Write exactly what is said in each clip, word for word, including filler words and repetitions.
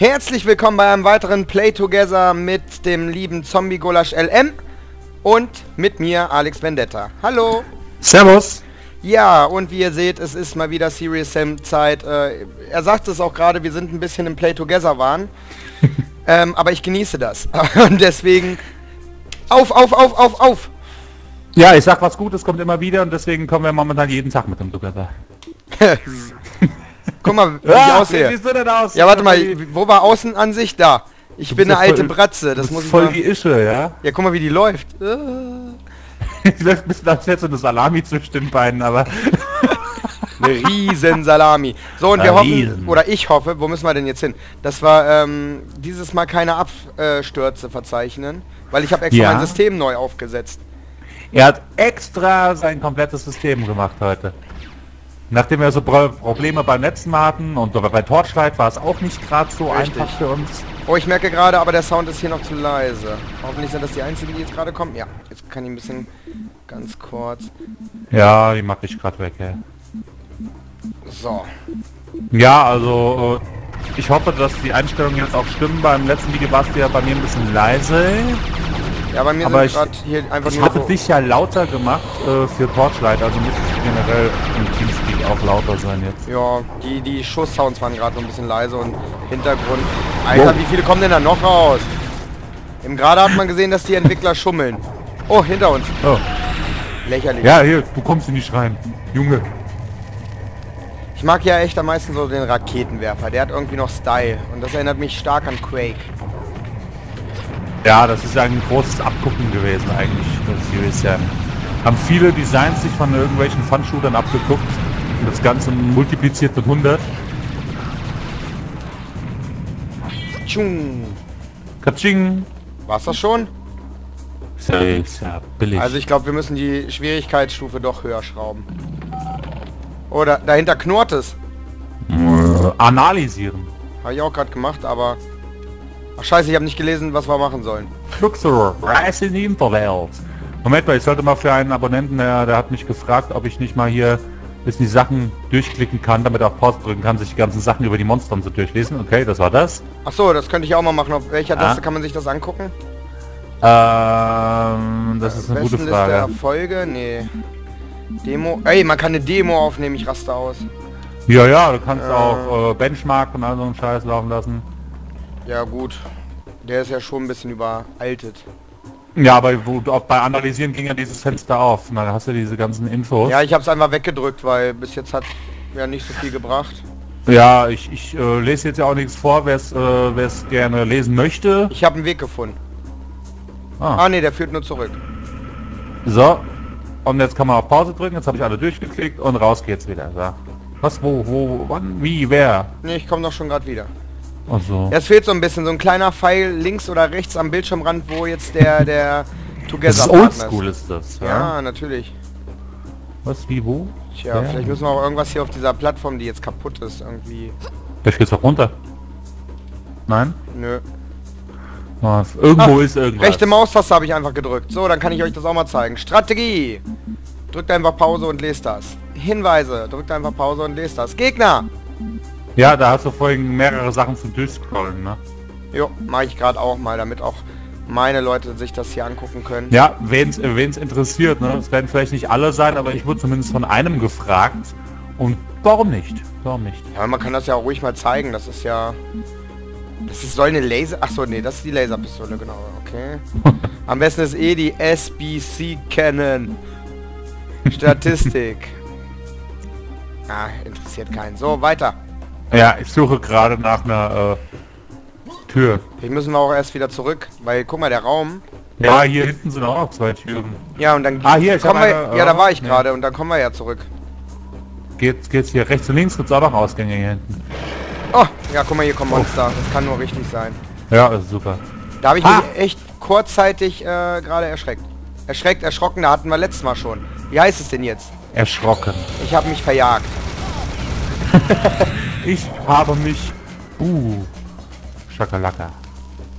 Herzlich willkommen bei einem weiteren Play Together mit dem lieben Zombie-Gulasch-L M und mit mir, Alex Vendetta. Hallo! Servus! Ja, und wie ihr seht, es ist mal wieder Serious Sam Zeit. Äh, er sagt es auch gerade, wir sind ein bisschen im Play Together-Wahn. ähm, aber ich genieße das. Und deswegen, auf, auf, auf, auf, auf! Ja, ich sag was Gutes, kommt immer wieder und deswegen kommen wir momentan jeden Tag mit dem Together. Guck mal, wie ah, ich aussehe. Wie siehst du denn aus? Ja, warte mal, wo war Außenansicht? Da. Ich bin eine alte voll, Bratze. Das muss ich voll mal... die Ische, ja? Ja, guck mal, wie die läuft. Die läuft ein bisschen, als hättest du eine Salami zwischen den Beinen, aber... eine riesen Salami. So, und wir hoffen, oder ich hoffe, wo müssen wir denn jetzt hin? Das war ähm, dieses Mal keine Abstürze verzeichnen, weil ich habe extra ja. mein System neu aufgesetzt. Er hat extra sein komplettes System gemacht heute. Nachdem wir so Probleme beim letzten Mal hatten und bei Torchlight war es auch nicht gerade so Richtig. einfach für uns. Oh, ich merke gerade, aber der Sound ist hier noch zu leise. Hoffentlich sind das die einzigen, die jetzt gerade kommen. Ja, jetzt kann ich ein bisschen ganz kurz... Ja, die mache ich gerade weg, ja. So. Ja, also ich hoffe, dass die Einstellungen jetzt auch stimmen. Beim letzten Video war es ja bei mir ein bisschen leise. Ja, bei mir aber sind gerade hier einfach ich nur hatte so dich ja lauter gemacht äh, für Torchlight, also müsste es generell im Teamspeak auch lauter sein jetzt. Ja, die, die Schuss-Sounds waren gerade so ein bisschen leise und Hintergrund... Alter, oh. Wie viele kommen denn da noch raus? Eben gerade hat man gesehen, dass die Entwickler schummeln. Oh, hinter uns. Oh. Lächerlich. Ja, hier, du kommst in die Schreien. Junge. Ich mag ja echt am meisten so den Raketenwerfer, der hat irgendwie noch Style und das erinnert mich stark an Quake. Ja, das ist ja ein großes Abgucken gewesen eigentlich. Das ist ja, haben viele Designs sich von irgendwelchen Fun-Shootern abgeguckt und das Ganze multipliziert mit hundert. Katschung. Katsching. War's das schon? Ja, ist ja billig. Also ich glaube, wir müssen die Schwierigkeitsstufe doch höher schrauben. Oder dahinter knurrt es. Analysieren. Habe ich auch gerade gemacht, aber... Ach scheiße, ich habe nicht gelesen, was wir machen sollen. Fluxor, Rise in the Interwelt. Moment mal, ich sollte mal für einen Abonnenten, der, der hat mich gefragt, ob ich nicht mal hier ein bisschen die Sachen durchklicken kann, damit er auf Pause drücken kann, sich die ganzen Sachen über die Monster und so durchlesen. Okay, das war das. Ach so, das könnte ich auch mal machen. Auf welcher ja. Taste kann man sich das angucken? Ähm, das ist eine gute Frage. Erfolge? Nee. Demo? Ey, man kann eine Demo aufnehmen, ich raste aus. Ja, ja, du kannst äh. auch äh, Benchmark und all so einen Scheiß laufen lassen. Ja gut, der ist ja schon ein bisschen überaltet. Ja, aber auch bei Analysieren ging ja dieses Fenster auf. Na, da hast du diese ganzen Infos. Ja, ich habe es einfach weggedrückt, weil bis jetzt hat ja nicht so viel gebracht. Ja, ich, ich äh, lese jetzt ja auch nichts vor, wer es äh, gerne lesen möchte. Ich habe einen Weg gefunden. Ah, ah ne, der führt nur zurück. So, und jetzt kann man auf Pause drücken, jetzt habe ich alle durchgeklickt und raus geht's wieder. So. Was, wo, wo, wann, wie, wer? Ne, ich komme doch schon gerade wieder. Ach so. Es fehlt so ein bisschen, so ein kleiner Pfeil links oder rechts am Bildschirmrand, wo jetzt der, der Together-Partner ist. Oldschool ist das, ja? Ja, natürlich. Was, wie, wo? Tja, ja, vielleicht müssen wir auch irgendwas hier auf dieser Plattform, die jetzt kaputt ist, irgendwie... Vielleicht geht's auch runter. Nein? Nö. Was? Irgendwo Ach, ist irgendwas. Rechte Maustaste habe ich einfach gedrückt. So, dann kann ich euch das auch mal zeigen. Strategie! Drückt einfach Pause und lest das. Hinweise! Drückt einfach Pause und lest das. Gegner! Ja, da hast du vorhin mehrere Sachen zum Durchscrollen, ne? Jo, mache ich gerade auch mal, damit auch meine Leute sich das hier angucken können. Ja, wen's, wen's interessiert, ne? Es werden vielleicht nicht alle sein, aber ich wurde zumindest von einem gefragt. Und warum nicht? Warum nicht? Ja, man kann das ja auch ruhig mal zeigen, das ist ja... Das ist, soll eine Laser... Achso, nee, das ist die Laserpistole, genau, okay. Am besten ist eh die S B C Cannon. Statistik. Ah, interessiert keinen. So, weiter. Ja, ich suche gerade nach einer äh, Tür. Vielleicht müssen wir auch erst wieder zurück, weil guck mal, der Raum... Ja, hier hinten sind auch noch zwei Türen. Ja, und dann... Ah, hier, kommen wir, eine, ja, da war ich gerade, ja. Und dann kommen wir ja zurück. Geht's, geht's hier rechts und links, gibt's auch noch Ausgänge hier hinten. Oh, ja, guck mal, hier kommen Monster. Oh. Das kann nur richtig sein. Ja, ist super. Da habe ich ah. mich echt kurzzeitig äh, gerade erschreckt. Erschreckt, erschrocken, da hatten wir letztes Mal schon. Wie heißt es denn jetzt? Erschrocken. Ich habe mich verjagt. Ich habe mich... Uh... Schakalaka.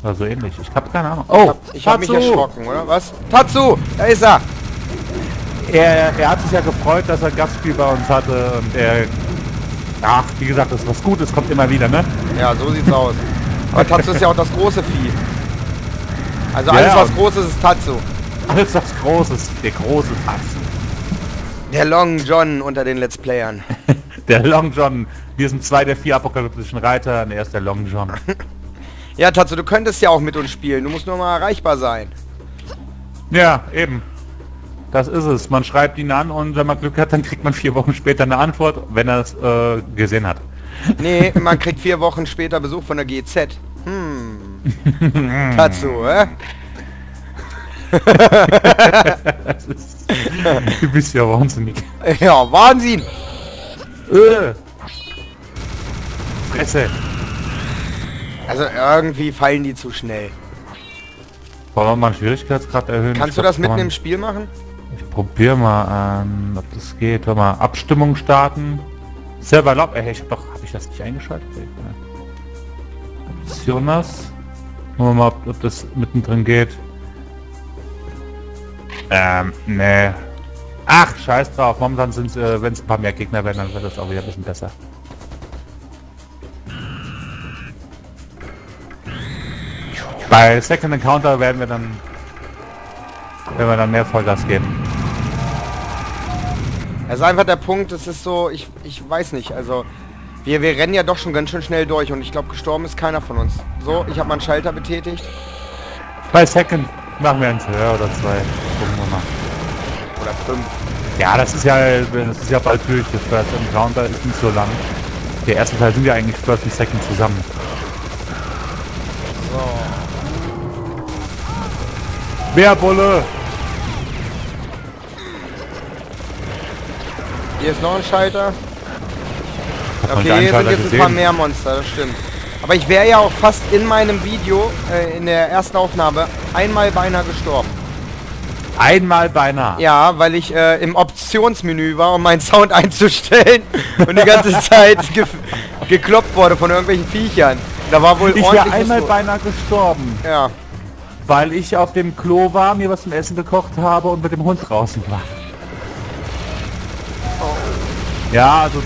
Also ähnlich. Ich hab keine Ahnung. Oh! Ich hab, ich hab mich erschrocken, oder? Was? Tatsu! Da ist er! Er, er hat sich ja gefreut, dass er ein Gastspiel bei uns hatte und er... Ach, wie gesagt, das ist was Gutes, kommt immer wieder, ne? Ja, so sieht's aus. Aber Tatsu ist ja auch das große Vieh. Also alles, ja, was groß ist, ist Tatsu. Alles, was groß ist, der große Tatsu. Der Long John unter den Let's Playern. Der Long John. Wir sind zwei der vier apokalyptischen Reiter und er ist der Long John. Ja, Tatsu, du könntest ja auch mit uns spielen. Du musst nur mal erreichbar sein. Ja, eben. Das ist es. Man schreibt ihn an und wenn man Glück hat, dann kriegt man vier Wochen später eine Antwort, wenn er es äh, gesehen hat. Nee, man kriegt vier Wochen später Besuch von der G Z. Hm. Tatsu, hä? Das ist, du bist ja wahnsinnig. Ja, Wahnsinn! Äh. Fresse. Also irgendwie fallen die zu schnell. Wollen wir mal einen Schwierigkeitsgrad erhöhen? Kannst ich du glaub, das mitten man... im Spiel machen? Ich probiere mal ähm, ob das geht. Wollen wir mal Abstimmung starten. Server Lob, ey, ich hab doch, hab ich das nicht eingeschaltet? Optionen. Wollen wir mal, ob, ob das mittendrin geht. Ähm, nee. Ach, scheiß drauf. Momentan sind es, äh, wenn es ein paar mehr Gegner werden, dann wird das auch wieder ein bisschen besser. Bei Second Encounter werden wir dann, wenn wir dann mehr Vollgas geben. Also einfach der Punkt, es ist so, ich, ich weiß nicht, also wir, wir rennen ja doch schon ganz schön schnell durch und ich glaube gestorben ist keiner von uns. So, ich habe mal einen Schalter betätigt. Bei Second machen wir eins höher oder zwei. Gucken wir mal. Oder fünf. Ja, das ist ja, das ist ja bald durch. Der First Encounter ist nicht so lang. Der erste Teil sind ja eigentlich First und Second zusammen. So. Bärbulle! Hier ist noch ein Schalter. Okay, hier sind jetzt ein paar mehr Monster, das stimmt. Aber ich wäre ja auch fast in meinem Video, äh, in der ersten Aufnahme, einmal beinahe gestorben. Einmal beinahe? Ja, weil ich äh, im Optionsmenü war, um meinen Sound einzustellen und die ganze Zeit ge gekloppt wurde von irgendwelchen Viechern. Da war wohl ordentlich. Ich wäre einmal beinahe gestorben. Ja. Weil ich auf dem Klo war, mir was zum Essen gekocht habe und mit dem Hund draußen war. Ja, also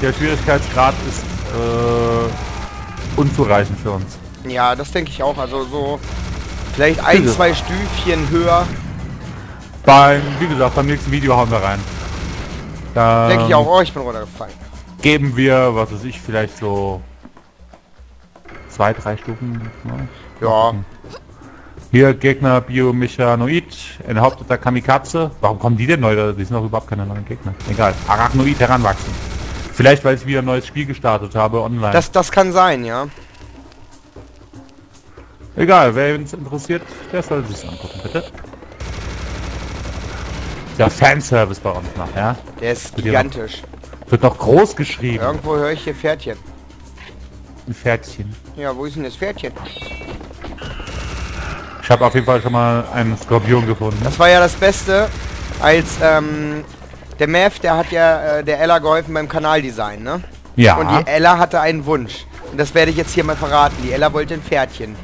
der Schwierigkeitsgrad ist äh, unzureichend für uns. Ja, das denke ich auch. Also so vielleicht ein, zwei Stüfchen höher. Beim, wie gesagt, beim nächsten Video hauen wir rein. Denke ich auch. Oh, ich bin runtergefallen. Geben wir, was weiß ich, vielleicht so zwei, drei Stufen. Ne? Ja. Hier Gegner Biomechanoid, ein Hauptteil Kamikaze. Warum kommen die denn neu? Die sind doch überhaupt keine neuen Gegner. Egal. Arachnoid heranwachsen. Vielleicht weil ich wieder ein neues Spiel gestartet habe online. Das, das kann sein, ja. Egal, wer uns interessiert, der soll sich angucken, bitte. Der Fanservice bei uns noch, ja? Der ist wird gigantisch. Noch, wird noch groß geschrieben. Irgendwo höre ich hier Pferdchen. Ein Pferdchen. Ja, wo ist denn das Pferdchen? Ich habe auf jeden Fall schon mal einen Skorpion gefunden. Das war ja das Beste, als ähm, der Mev, der hat ja äh, der Ella geholfen beim Kanaldesign, ne? Ja. Und die Ella hatte einen Wunsch. Und das werde ich jetzt hier mal verraten. Die Ella wollte ein Pferdchen.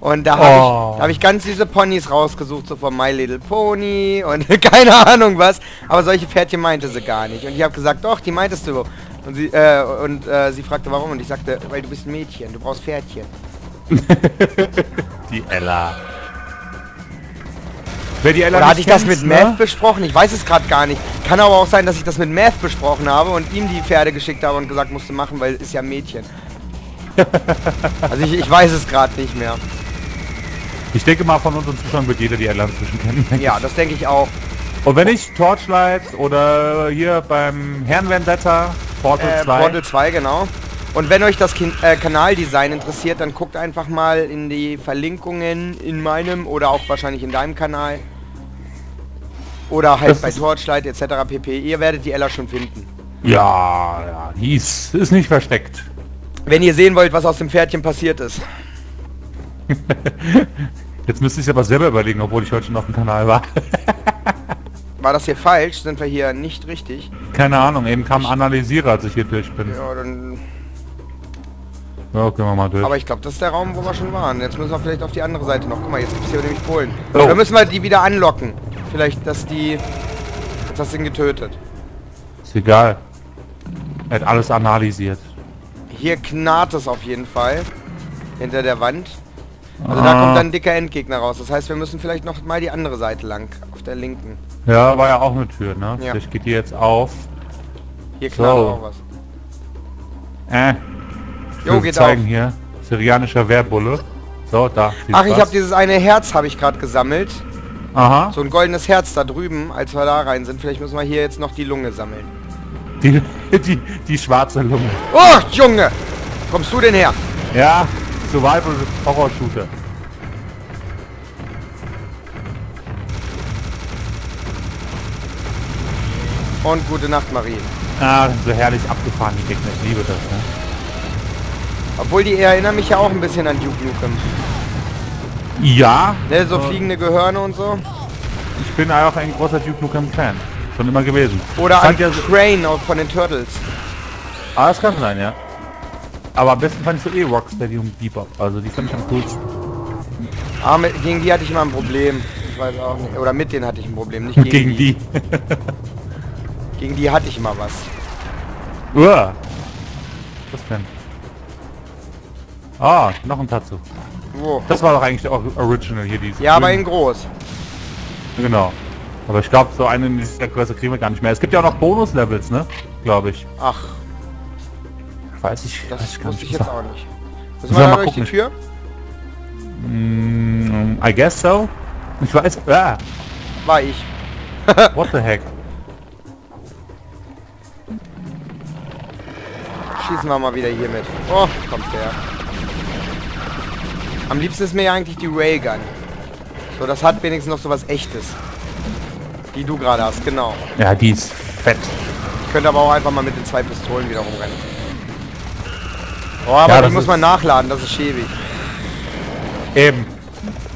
Und da habe oh. ich, da hab ich ganz süße Ponys rausgesucht, so von My Little Pony und keine Ahnung was. Aber solche Pferdchen meinte sie gar nicht. Und ich habe gesagt, doch, die meintest du. Und sie, äh, und, äh, sie fragte, warum? Und ich sagte, weil du bist ein Mädchen, du brauchst Pferdchen. Die Ella. Wer die Ella Oder hatte ich das mit Math besprochen? Ich weiß es gerade gar nicht. Kann aber auch sein, dass ich das mit Math besprochen habe und ihm die Pferde geschickt habe und gesagt musste machen, weil es ist ja ein Mädchen. Also ich, ich weiß es gerade nicht mehr. Ich denke mal, von unseren Zuschauern wird jeder die Ella inzwischen kennen. Ja, das denke ich auch. Und wenn nicht, Torchlight oder hier beim Herrn Vendetta, Portal zwei. Portal zwei, genau. Und wenn euch das kind, äh, Kanaldesign interessiert, dann guckt einfach mal in die Verlinkungen in meinem oder auch wahrscheinlich in deinem Kanal. Oder halt das bei Torchlight et cetera pp. Ihr werdet die Ella schon finden. Ja, ja, die ist, ist nicht versteckt. Wenn ihr sehen wollt, was aus dem Pferdchen passiert ist. Jetzt müsste ich aber selber überlegen, obwohl ich heute schon auf dem Kanal war. War das hier falsch? Sind wir hier nicht richtig? Keine Ahnung, eben kam Analysierer, als ich hier durch bin. Ja, dann... Ja, können wir mal durch. Aber ich glaube, das ist der Raum, wo wir schon waren. Jetzt müssen wir vielleicht auf die andere Seite noch. Guck mal, jetzt gibt es hier nämlich Polen. Oh. Da müssen wir die wieder anlocken. Vielleicht, dass die... Das sind getötet. Ist egal. Er hat alles analysiert. Hier knarrt es auf jeden Fall. hinter der Wand. Also ah. da kommt dann ein dicker Endgegner raus. Das heißt, wir müssen vielleicht noch mal die andere Seite lang, auf der linken. Ja, war ja auch eine Tür, ne? Ja. Vielleicht geht die jetzt auf. Hier knallt so. auch was. Äh. Jo, geht zeigen auf. Hier. Syrianischer Wehrbulle. So, da. Ach, ich habe dieses eine Herz, habe ich gerade gesammelt. Aha. So ein goldenes Herz da drüben, als wir da rein sind. Vielleicht müssen wir hier jetzt noch die Lunge sammeln. Die, die, die schwarze Lunge. Oh, Junge! Kommst du denn her? Ja, Survival Horror Shooter. Und gute Nacht, Marie. Ah, so herrlich abgefahren, die Gegner. Ich liebe das, ne? Obwohl, die erinnern mich ja auch ein bisschen an Duke Nukem. Ja. Ne, so äh, fliegende Gehörne und so. Ich bin auch ein großer Duke Nukem Fan. Schon immer gewesen. Oder an Crane auch von den Turtles. Ah, das kann sein, ja. Aber am besten fand ich so eh Rocksteady und Bebop. Also die fand ich am coolsten. Ah, mit, gegen die hatte ich immer ein Problem. Ich weiß auch nicht. Oder mit denen hatte ich ein Problem, nicht gegen, gegen die. die. Gegen die hatte ich immer was. Uah. Was denn? Ah, noch ein Tatsu. Wo? Das war doch eigentlich der Original hier, diese. Ja, Blüten. Aber in groß. Genau. Aber ich glaube, so einen in dieser Größe kriegen wir gar nicht mehr. Es gibt ja auch noch Bonus-Levels, ne? Glaube ich. Ach. Weiß ich. Das weiß ich wusste ich jetzt sagen. auch nicht. Müssen wir mal durch die Tür? Mm, I guess so. Ich weiß. Ah. War ich. What the heck? Schießen wir mal wieder hier mit. Oh, kommt der. Am liebsten ist mir ja eigentlich die Railgun. So, das hat wenigstens noch sowas Echtes. Die du gerade hast, genau. Ja, die ist fett. Ich könnte aber auch einfach mal mit den zwei Pistolen wieder rumrennen. Oh, aber ja, die muss man nachladen, das ist schäbig. Eben.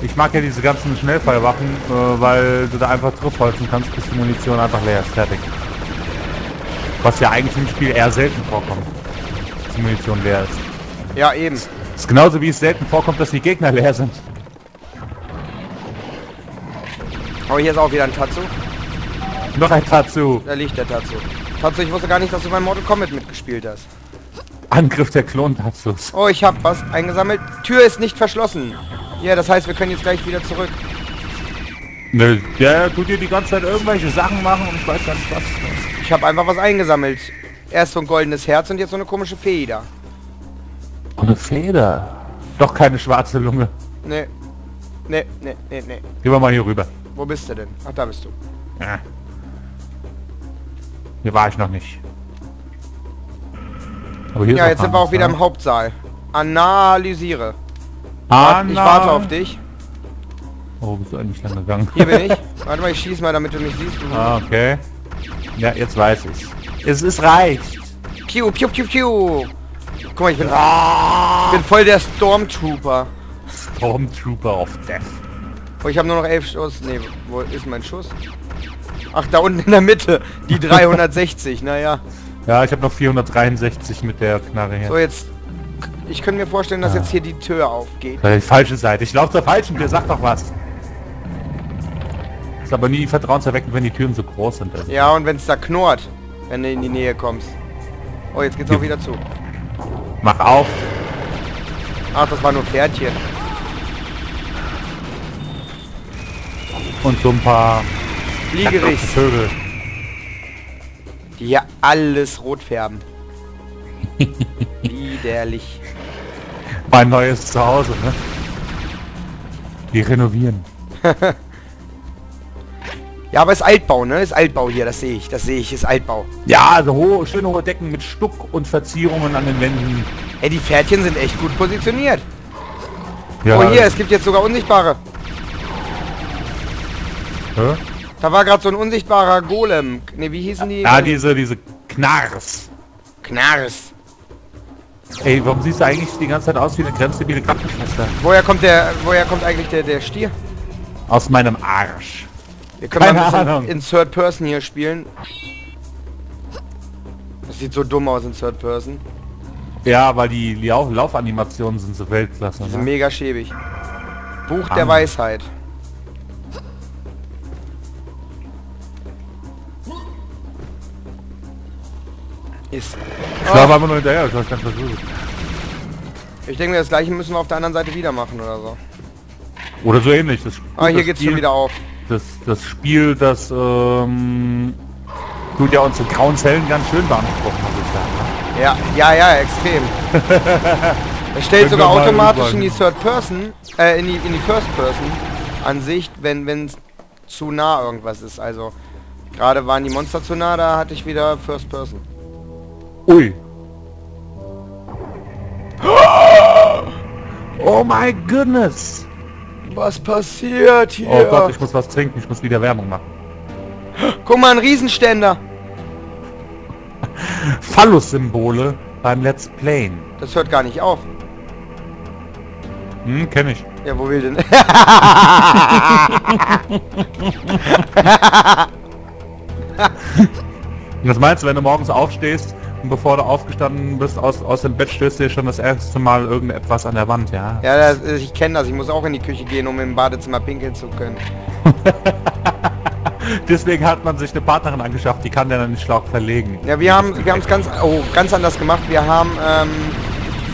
Ich mag ja diese ganzen Schnellfallwaffen, äh, weil du da einfach draufholzen kannst, bis die Munition einfach leer ist. Fertig. Was ja eigentlich im Spiel eher selten vorkommt. Dass die Munition leer ist. Ja, eben. Das ist genauso wie es selten vorkommt, dass die Gegner leer sind. Aber hier ist auch wieder ein Tatsu. Noch ein Tatsu. Da liegt der Tatsu. Tatsu, ich wusste gar nicht, dass du bei Mortal Kombat mitgespielt hast. Angriff der Klon-Tatsus. Oh, ich hab was eingesammelt. Tür ist nicht verschlossen. Ja, yeah, das heißt, wir können jetzt gleich wieder zurück. Nö, der tut dir die ganze Zeit irgendwelche Sachen machen und ich weiß gar nicht was. Ich hab einfach was eingesammelt. Erst so ein goldenes Herz und jetzt so eine komische Feder. Oh, eine Feder? Doch keine schwarze Lunge. Nee. Nee, nee, nee, nee. Gehen wir mal hier rüber. Wo bist du denn? Ach, da bist du. Ja. Hier war ich noch nicht. Aber hier ja, jetzt sind wir auch wieder im Hauptsaal. Analysiere. Anna. Ich warte auf dich. Oh, bist du eigentlich lang gegangen? Hier bin ich. Warte mal, ich schieß mal, damit du mich siehst. Ah, okay. Ja, jetzt weiß ich's. Es ist reicht. Piu, piu, piu, piu. Guck mal, ich bin, ah. ich bin voll der Stormtrooper. Stormtrooper of Death. Oh, ich habe nur noch elf Schuss. Ne, wo ist mein Schuss? Ach, da unten in der Mitte. Die dreihundertsechzig, naja. Ja, ich habe noch vierhundertdreiundsechzig mit der Knarre hier. So, jetzt... Ich könnte mir vorstellen, dass ja. jetzt hier die Tür aufgeht. Die falsche Seite. Ich laufe zur falschen Tür, sag doch was. Ist aber nie vertrauenserweckend, wenn die Türen so groß sind. Also. Ja, und wenn es da knurrt, wenn du in die Nähe kommst. Oh, jetzt geht's auch wieder zu. Mach auf. Ach, das war nur Pferdchen. Und so ein paar Fliegerichsvögel, die ja alles rot färben. Widerlich. Mein neues Zuhause, ne? Die renovieren. Ja, aber ist Altbau, ne? Ist Altbau hier, das sehe ich. Das sehe ich, ist Altbau. Ja, also hohe, schöne hohe Decken mit Stuck und Verzierungen an den Wänden. Ey, die Pferdchen sind echt gut positioniert. Ja. Oh, hier, es gibt jetzt sogar Unsichtbare. Da war gerade so ein unsichtbarer Golem. Ne, wie hießen die? Ah, diese, diese Knarrs. Knarrs. Ey, warum siehst du eigentlich die ganze Zeit aus wie eine grenzstabile Krankenschwester? Woher kommt der, woher kommt eigentlich der, der Stier? Aus meinem Arsch. Wir können Keine mal ein bisschen in Third Person hier spielen. Das sieht so dumm aus in Third Person. Ja, weil die Lauf Laufanimationen sind so Weltklasse. Die sind mega schäbig. Buch der Weisheit. Ist. Ich war oh. aber nur hinterher, ich habe es ganz versucht. Ich denke, das gleiche müssen wir auf der anderen Seite wieder machen oder so. Oder so ähnlich. Das, ah, hier das geht's Spiel, schon wieder auf. Das, das Spiel, das ähm, tut ja unsere grauen Zellen ganz schön beanspruchen, muss ich sagen. Ne? Ja, ja, ja, extrem. Es stellt sogar automatisch in die Third Person, äh, in die, in die First Person Ansicht, wenn wenn zu nah irgendwas ist. Also gerade waren die Monster zu nah, da hatte ich wieder First Person. Ui. Oh my goodness! Was passiert hier? Oh Gott, ich muss was trinken, ich muss wieder Werbung machen. Guck mal, ein Riesenständer! Phallus-Symbole beim Let's Playen. Das hört gar nicht auf. Hm, kenn ich. Ja, wo will denn? Was meinst du, wenn du morgens aufstehst und bevor du aufgestanden bist, aus, aus dem Bett stößt dir schon das erste Mal irgendetwas an der Wand, ja? Ja, das, ich kenne das. Ich muss auch in die Küche gehen, um im Badezimmer pinkeln zu können. Deswegen hat man sich eine Partnerin angeschafft, die kann dann den Schlauch verlegen. Ja, wir haben wir haben es ganz, oh, ganz anders gemacht. Wir haben ähm,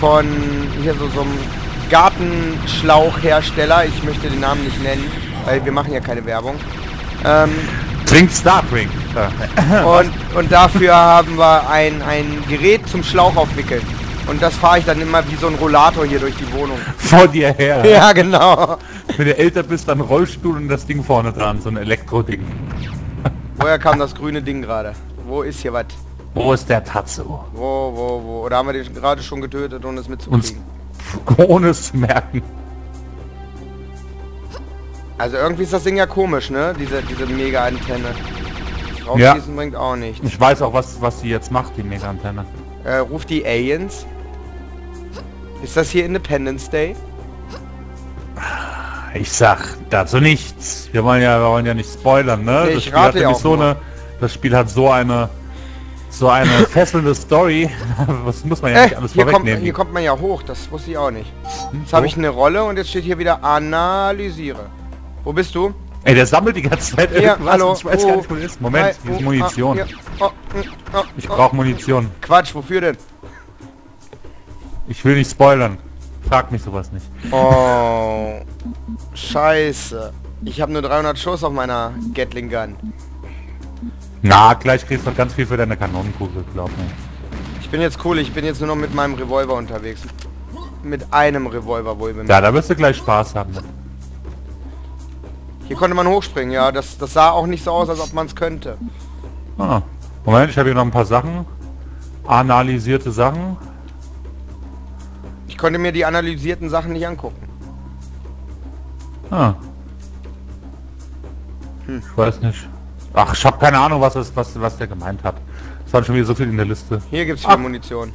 von hier so, so einem Gartenschlauchhersteller, ich möchte den Namen nicht nennen, weil wir machen ja keine Werbung. Ähm, Trinkt Starbrink. und, und dafür haben wir ein, ein Gerät zum Schlauch aufwickeln. Und das fahre ich dann immer wie so ein Rollator hier durch die Wohnung. Vor dir her. Ja, genau. Wenn du älter bist, dann Rollstuhl und das Ding vorne dran, so ein Elektroding. Woher kam das grüne Ding gerade? Wo ist hier was? Wo ist der Tatsu? Wo, wo, wo? Oder haben wir den gerade schon getötet, ohne es mitzukriegen? Ohne es zu merken. Also irgendwie ist das Ding ja komisch, ne? Diese, diese Mega-Antenne. Rausschießen bringt auch nichts. Ich weiß auch, was, was sie jetzt macht, die Mega-Antenne. Äh, ruft die Aliens? Ist das hier Independence Day? Ich sag dazu nichts. Wir wollen ja, wir wollen ja nicht spoilern, ne? Nee, das, Spiel hat ja so eine, das Spiel hat so eine so eine fesselnde Story. Das muss man ja äh, nicht alles hier vorwegnehmen. Kommt, hier kommt man ja hoch, das wusste ich auch nicht. Jetzt habe ich eine Rolle und jetzt steht hier wieder analysiere. Wo bist du? Ey, der sammelt die ganze Zeit irgendwas. Hier, hallo, ich weiß oh, gar nicht, wo ist. Moment, hier ist Munition. Ah, oh, oh, oh, ich brauche Munition. Quatsch, wofür denn? Ich will nicht spoilern. Frag mich sowas nicht. Oh, scheiße. Ich habe nur dreihundert Schuss auf meiner Gatling Gun. Na, gleich kriegst du noch ganz viel für deine Kanonenkugel, glaub mir. Ich bin jetzt cool, ich bin jetzt nur noch mit meinem Revolver unterwegs. Mit einem Revolver wohl bemerkt. Ja, da wirst du gleich Spaß haben. Hier konnte man hochspringen, ja. Das, das sah auch nicht so aus, als ob man es könnte. Ah. Moment, ich habe hier noch ein paar Sachen. Analysierte Sachen. Ich konnte mir die analysierten Sachen nicht angucken. Ah. Hm. Ich weiß nicht. Ach, ich habe keine Ahnung, was, das, was, was der gemeint hat. Es waren schon wieder so viel in der Liste. Hier gibt es viel ah. Munition.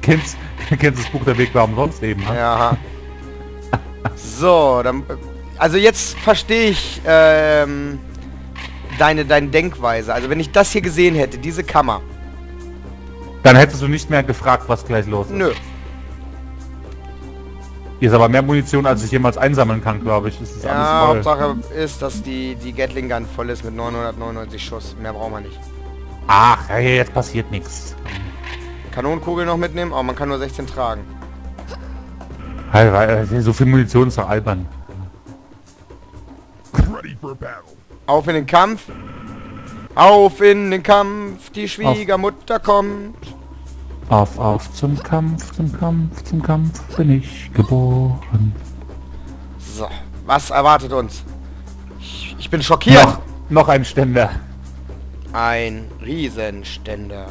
kennst, kennst das Buch Der Weg war umsonst eben? Ne? Ja. So, dann, also jetzt verstehe ich ähm, deine, deine Denkweise. Also wenn ich das hier gesehen hätte, diese Kammer. Dann hättest du nicht mehr gefragt, was gleich los ist. Nö. Hier ist aber mehr Munition, als ich jemals einsammeln kann, glaube ich. Das ist ja, alles voll. Hauptsache ist, dass die, die Gatling Gun voll ist mit neunhundertneunundneunzig Schuss. Mehr brauchen wir nicht. Ach, hey, jetzt passiert nichts. Kanonenkugel noch mitnehmen? Oh, man kann nur sechzehn tragen. So viel Munition ist doch albern. Auf in den Kampf! Auf in den Kampf! Die Schwiegermutter auf. Kommt! Auf, auf, zum Kampf, zum Kampf, zum Kampf bin ich geboren. So, was erwartet uns? Ich, ich bin schockiert! Noch, noch ein Ständer. Ein Riesenständer.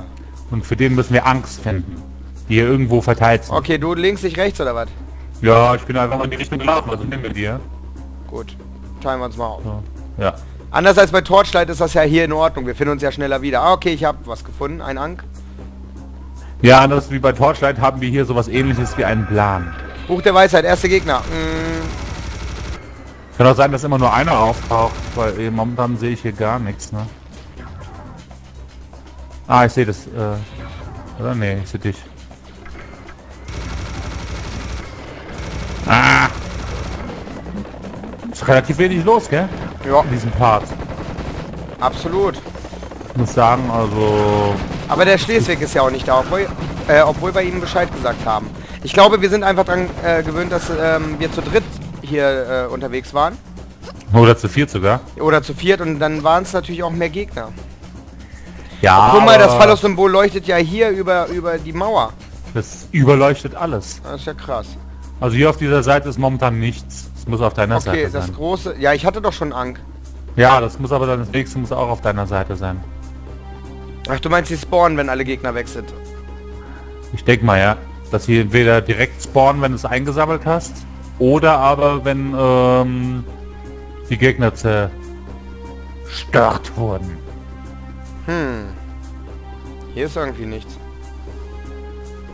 Und für den müssen wir Angst finden, die hier irgendwo verteilt sind. Okay, du links, ich rechts oder was? Ja, ich bin einfach in die Richtung gelaufen, also nehmen wir dir. Gut, teilen wir uns mal auf. Ja. Ja. Anders als bei Torchlight ist das ja hier in Ordnung, wir finden uns ja schneller wieder. Ah, okay, ich habe was gefunden, ein Ank. Ja, anders wie bei Torchlight haben wir hier sowas ähnliches wie einen Plan. Buch der Weisheit, erste Gegner. Mm. Kann auch sein, dass immer nur einer auftaucht, weil eh, momentan sehe ich hier gar nichts, ne? Ah, ich sehe das, äh... oder? Nee, ich sehe dich. Ah. Ist relativ wenig los, gell? Ja. In diesem Part. Absolut. Ich muss sagen, also... Aber der Schleswig ist ja auch nicht da, obwohl Äh, obwohl wir ihnen Bescheid gesagt haben. Ich glaube, wir sind einfach dran äh, gewöhnt, dass ähm, wir zu dritt hier äh, unterwegs waren. Oder zu viert sogar. Oder zu viert und dann waren es natürlich auch mehr Gegner. Ja. Guck mal, das Phallos-Symbol leuchtet ja hier über, über die Mauer. Das überleuchtet alles. Das ist ja krass. Also hier auf dieser Seite ist momentan nichts. Es muss auf deiner okay, Seite sein. Okay, das große... Ja, ich hatte doch schon Ang. Ja, das muss aber dann das nächste muss auch auf deiner Seite sein. Ach, du meinst, sie spawnen, wenn alle Gegner weg sind? Ich denke mal, ja. Dass sie entweder direkt spawnen, wenn du es eingesammelt hast, oder aber wenn ähm, die Gegner zerstört wurden. Hm. Hier ist irgendwie nichts.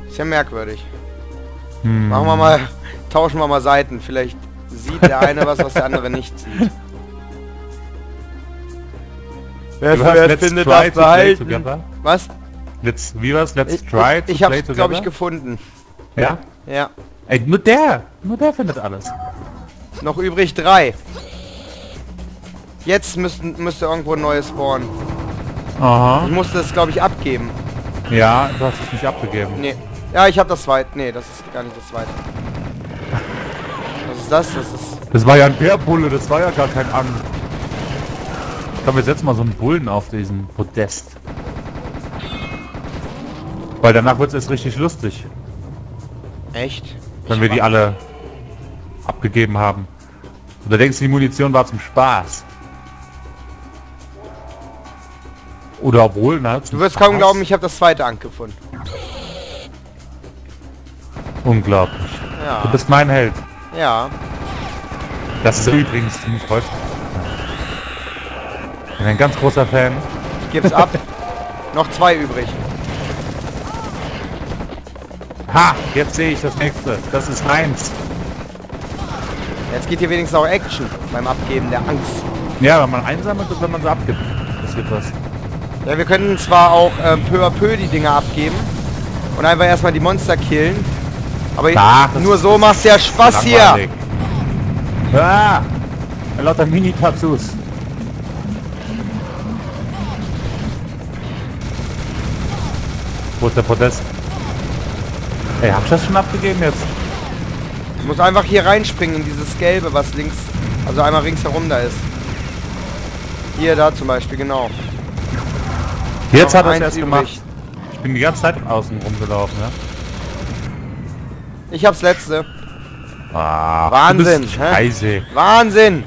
Ist ja merkwürdig. Hm. Machen wir mal, tauschen wir mal Seiten. Vielleicht sieht der eine was, was der andere nicht sieht. Wer, wer findet das Verhalten? Was? Let's, wie war's? Let's ich, try ich, ich hab's, glaube ich, gefunden. Ja? Ja. Ey, nur der! Nur der findet alles. Noch übrig drei. Jetzt müssten, müsste irgendwo ein neues spawnen. Aha. Ich musste das, glaube ich, abgeben. Ja, du hast es nicht abgegeben. Nee. Ja, ich habe das zweite. Nee, das ist gar nicht das zweite. Was ist das? Das ist... Das war ja ein Bärbulle, das war ja gar kein Ang. Ich glaube, wir setzen mal so einen Bullen auf diesen Podest. Weil danach wird es erst richtig lustig. Echt? Wenn ich wir die alle abgegeben haben. Oder denkst du, die Munition war zum Spaß? Oder obwohl, ne? Du wirst Spaß. Kaum glauben, ich habe das zweite Ang gefunden. Unglaublich. Ja. Du bist mein Held. Ja. Das ist übrigens ziemlich häufig. Ich bin ein ganz großer Fan. Ich geb's ab. Noch zwei übrig. Ha! Jetzt sehe ich das nächste. Das ist meins. Jetzt geht hier wenigstens auch Action beim Abgeben der Angst. Ja, wenn man einsammelt und wenn man sie abgibt. Das wird was. Ja, wir könnten zwar auch äh, peu à peu die Dinger abgeben und einfach erstmal die Monster killen. Aber Ach, ich, nur so macht's ja Spaß langweilig. Hier. Ah! Lauter Mini-Tatsus. Wo ist der Podest? Ey, hab ich das schon abgegeben jetzt? Ich muss einfach hier reinspringen in dieses Gelbe, was links, also einmal ringsherum da ist. Hier, da zum Beispiel, genau. Jetzt hat er es erst gemacht. Ich bin die ganze Zeit außen rumgelaufen, ne? Ich hab's letzte. Ah, Wahnsinn, scheiße. Wahnsinn!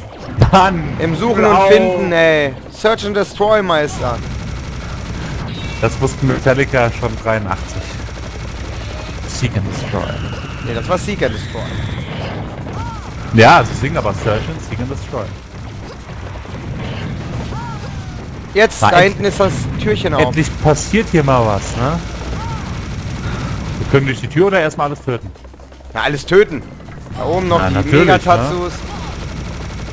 Mann! Im Suchen blau. Und Finden, ey. Search and Destroy, Meister. Das wussten Metallica schon dreiundachtzig. Seek and Destroy. Ne, das war Seek and Destroy. Ja, sie singen aber Search and Seek and Destroy. Jetzt, na, da hinten ist das Türchen auf. Endlich passiert hier mal was, ne? Wir können durch die Tür oder erstmal alles töten? Na, alles töten. Da oben noch na, die Megatatsus. Ne?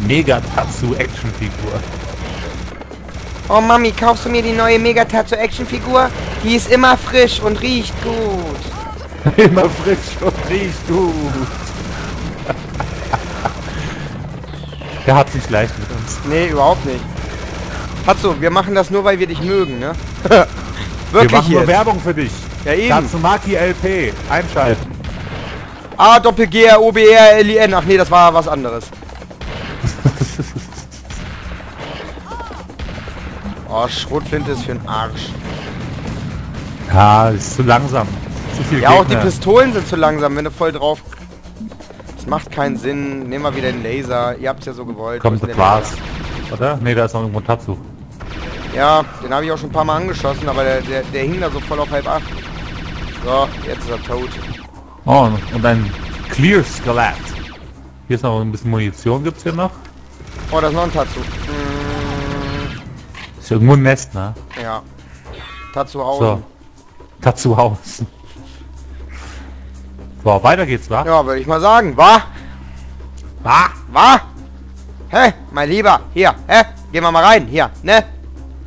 Megatatsu-Actionfigur. Oh Mami, kaufst du mir die neue Megatatsu-Actionfigur? Die ist immer frisch und riecht gut. Immer frisch und riecht gut. Der hat sich leicht mit uns. Nee, überhaupt nicht. Tatsu, wir machen das nur, weil wir dich mögen, ne? Wirklich wir machen jetzt. Nur Werbung für dich. Ja eben. Tatsumaki L P. Einschalten. A Doppel G R O B R L I N. Ach nee, das war was anderes. Oh, Schrotflinte ist für den Arsch. Ja, ist zu langsam. Ja, auch die Pistolen sind zu langsam, wenn du voll drauf... Das macht keinen Sinn. Nehmen wir wieder den Laser. Ihr habt's ja so gewollt. Kommt das war's. Oder? Ne, da ist noch irgendwo ein Tatsu. Ja, den habe ich auch schon ein paar Mal angeschossen, aber der, der, der hing da so voll auf halb acht. So, jetzt ist er tot. Oh, und ein Clear Skelett. Hier ist noch ein bisschen Munition, gibt's hier noch? Oh, da ist noch ein Tatsu. Hm. Ist irgendwo ein Nest, ne? Ja. Tatsu außen. So. Tatsu außen. Wow, weiter geht's, wa? Ja, würde ich mal sagen, wa? Wa? Wa? Hä? Mein Lieber, hier, hä? Gehen wir mal rein, hier, ne?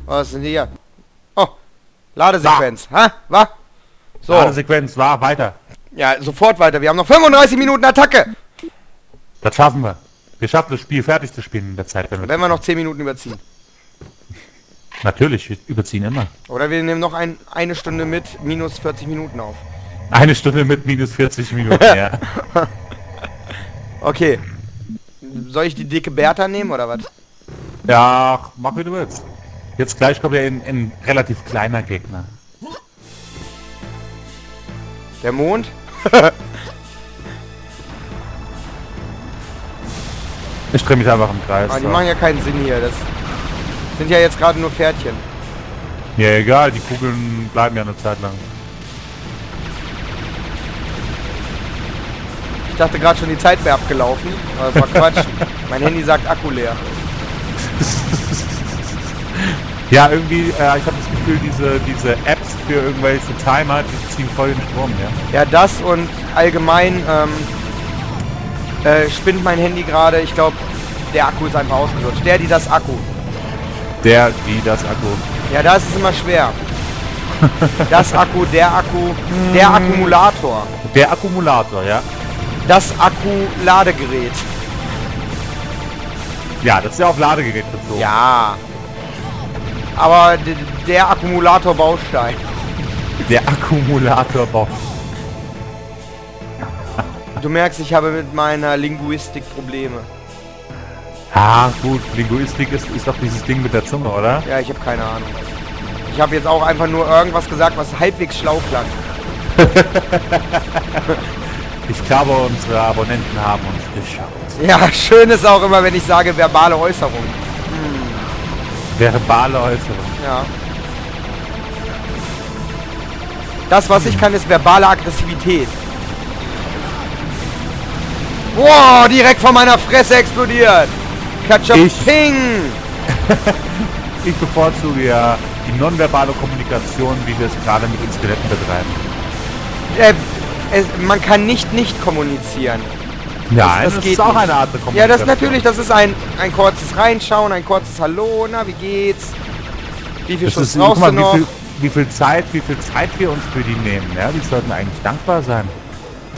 Was ist denn hier? Oh, Ladesequenz, hä? Wa? So. Ladesequenz, wa? Weiter. Ja, sofort weiter, wir haben noch fünfunddreißig Minuten Attacke. Das schaffen wir. Wir schaffen das Spiel fertig zu spielen in der Zeit. Wenn wir, wenn wir noch zehn Minuten überziehen. Natürlich, wir überziehen immer. Oder wir nehmen noch ein, eine Stunde mit minus vierzig Minuten auf. Eine Stunde mit minus vierzig Minuten, ja. Okay. Soll ich die dicke Bertha nehmen, oder was? Ja, mach wie du willst. Jetzt gleich kommt ja ein, ein relativ kleiner Gegner. Der Mond? Ich drehe mich einfach im Kreis. Aber die so machen ja keinen Sinn hier. Das sind ja jetzt gerade nur Pferdchen. Ja, egal. Die Kugeln bleiben ja eine Zeit lang. Ich dachte gerade schon, die Zeit wäre abgelaufen. Aber das war Quatsch. Mein Handy sagt Akku leer. Ja, irgendwie, äh, ich habe das Gefühl, diese, diese Apps für irgendwelche Timer, die ziehen voll den Strom, ja? Ja, das und allgemein ähm, äh, spinnt mein Handy gerade. Ich glaube, der Akku ist einfach ausgelutscht. Der, die, das Akku. Der, die, das Akku. Ja, das ist immer schwer. Das Akku, der Akku, der Akkumulator. Der Akkumulator, ja. Das Akku-Ladegerät. Ja, das ist ja auf Ladegerät bezogen. Ja. Aber der Akkumulatorbaustein. Der Akkumulatorbaustein. Du merkst, ich habe mit meiner Linguistik Probleme. Ah, gut. Linguistik ist, ist doch dieses Ding mit der Zunge, oder? Ja, ich habe keine Ahnung. Ich habe jetzt auch einfach nur irgendwas gesagt, was halbwegs schlau klang. Ich glaube, unsere Abonnenten haben uns geschaut. Ja, schön ist auch immer, wenn ich sage, verbale Äußerung. Verbale Äußerung. Ja. Das, was ich kann, ist verbale Aggressivität. Wow, direkt vor meiner Fresse explodiert. Ketchup Ping. Ich bevorzuge ja die nonverbale Kommunikation, wie wir es gerade mit den Skeletten betreiben. Äh, es, man kann nicht nicht kommunizieren. Ja, das, das, das geht ist auch nicht. Eine Art der Kommunikation. Ja, das natürlich, das ist ein, ein kurzes Reinschauen, ein kurzes Hallo, na, wie geht's? Wie viel das Schuss ist, brauchst mal, du noch? Wie viel, wie viel Zeit, wie viel Zeit wir uns für die nehmen, ja? Die sollten eigentlich dankbar sein.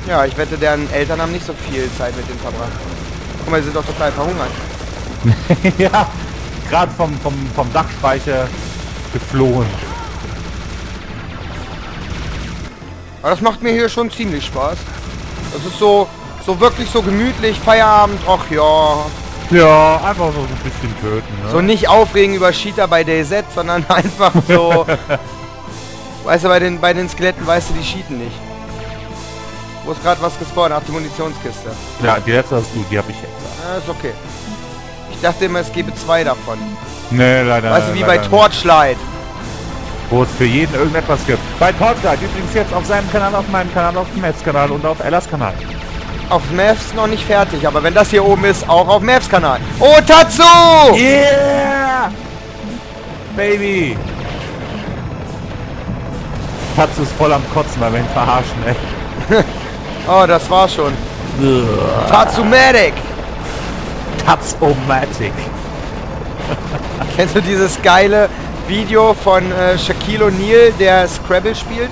Ja, ich wette, deren Eltern haben nicht so viel Zeit mit denen verbracht. Guck mal, die sind doch total verhungert. Ja, gerade vom, vom, vom Dachspeicher geflohen. Aber das macht mir hier schon ziemlich Spaß. Das ist so... So wirklich so gemütlich, Feierabend, ach ja. Ja, einfach so ein bisschen töten, ne? So nicht aufregen über Cheater bei DayZ, sondern einfach so... Weißt du, bei den, bei den Skeletten weißt du, die cheaten nicht. Wo ist gerade was gespawnt? Ach, die Munitionskiste. Ja, die letzte hast du, die habe ich jetzt. Ja, ist okay. Ich dachte immer, es gäbe zwei davon. Nee, leider. Weißt du, wie leider bei Torchlight. Wo es für jeden irgendetwas gibt. Bei Torchlight, übrigens jetzt auf seinem Kanal, auf meinem Kanal, auf dem Netz-Kanal und auf Ellas Kanal. Auf Mavs noch nicht fertig, aber wenn das hier oben ist, auch auf Mavs Kanal. Oh, Tatsu! Yeah! Baby! Tatsu ist voll am Kotzen, weil wir ihn verarschen, ey. Oh, das war schon. Tatsumatic! Tatsumatic. Kennst du dieses geile Video von äh, Shaquille O'Neal, der Scrabble spielt?